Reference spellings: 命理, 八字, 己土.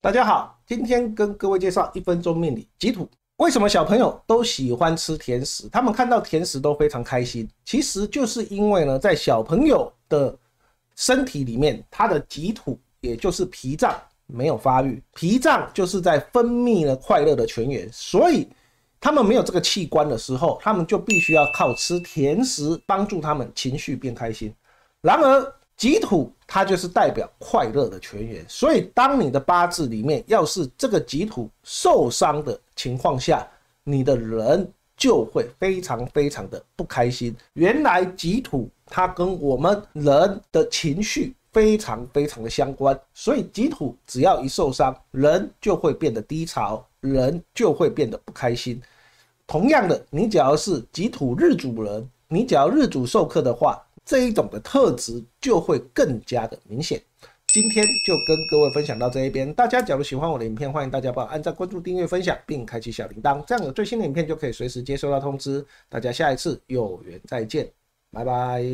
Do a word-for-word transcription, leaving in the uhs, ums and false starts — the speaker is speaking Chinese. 大家好，今天跟各位介绍一分钟命理吉土。为什么小朋友都喜欢吃甜食？他们看到甜食都非常开心。其实就是因为呢，在小朋友的身体里面，他的吉土也就是脾脏没有发育，脾脏就是在分泌了快乐的泉源，所以他们没有这个器官的时候，他们就必须要靠吃甜食帮助他们情绪变开心。然而，吉土它就是代表快乐的泉源，所以当你的八字里面要是这个吉土受伤的情况下，你的人就会非常非常的不开心。原来吉土它跟我们人的情绪非常非常的相关，所以吉土只要一受伤，人就会变得低潮，人就会变得不开心。同样的，你只要是吉土日主人，你只要日主受克的话，这一种的特质就会更加的明显。今天就跟各位分享到这一边，大家假如喜欢我的影片，欢迎大家帮我按赞、关注、订阅、分享，并开启小铃铛，这样有最新的影片就可以随时接收到通知。大家下一次有缘再见，拜拜。